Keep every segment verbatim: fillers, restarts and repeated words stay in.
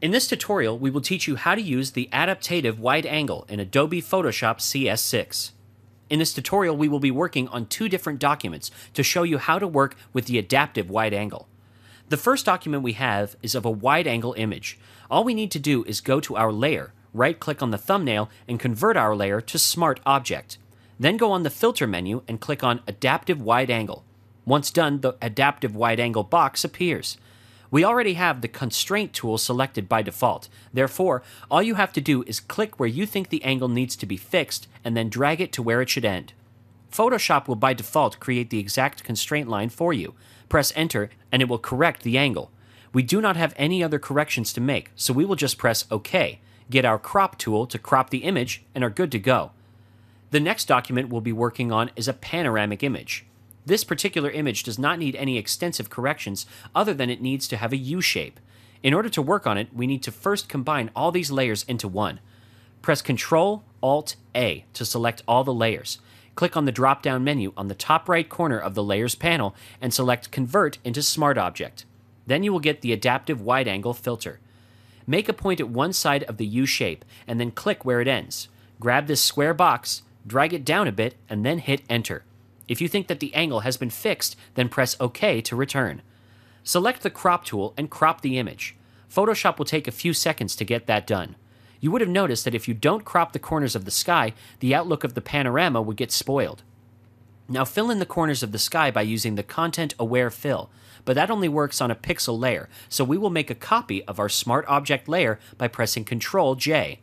In this tutorial, we will teach you how to use the Adaptive Wide Angle in Adobe Photoshop C S six. In this tutorial, we will be working on two different documents to show you how to work with the Adaptive Wide Angle. The first document we have is of a wide-angle image. All we need to do is go to our layer, right-click on the thumbnail, and convert our layer to Smart Object. Then go on the Filter menu and click on Adaptive Wide Angle. Once done, the Adaptive Wide Angle box appears. We already have the constraint tool selected by default. Therefore, all you have to do is click where you think the angle needs to be fixed and then drag it to where it should end. Photoshop will by default create the exact constraint line for you. Press Enter and it will correct the angle. We do not have any other corrections to make, so we will just press OK, get our Crop Tool to crop the image, and are good to go. The next document we'll be working on is a panoramic image. This particular image does not need any extensive corrections other than it needs to have a U-shape. In order to work on it, we need to first combine all these layers into one. Press Control Alt A to select all the layers. Click on the drop-down menu on the top right corner of the Layers panel and select Convert into Smart Object. Then you will get the Adaptive Wide Angle filter. Make a point at one side of the U-shape and then click where it ends. Grab this square box, drag it down a bit, and then hit Enter. If you think that the angle has been fixed, then press OK to return. Select the Crop Tool and crop the image. Photoshop will take a few seconds to get that done. You would have noticed that if you don't crop the corners of the sky, the outlook of the panorama would get spoiled. Now fill in the corners of the sky by using the Content-Aware Fill, but that only works on a pixel layer, so we will make a copy of our Smart Object layer by pressing Control J.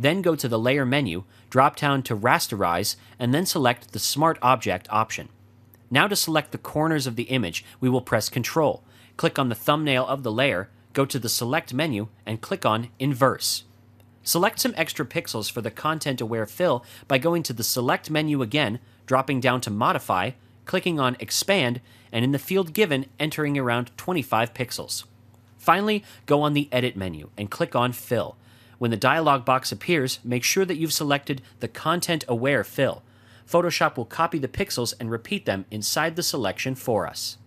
Then go to the Layer menu, drop down to Rasterize, and then select the Smart Object option. Now to select the corners of the image, we will press Control, click on the thumbnail of the layer, go to the Select menu, and click on Inverse. Select some extra pixels for the Content-Aware Fill by going to the Select menu again, dropping down to Modify, clicking on Expand, and in the field given, entering around twenty-five pixels. Finally, go on the Edit menu and click on Fill. When the dialog box appears, make sure that you've selected the Content-Aware Fill. Photoshop will copy the pixels and repeat them inside the selection for us.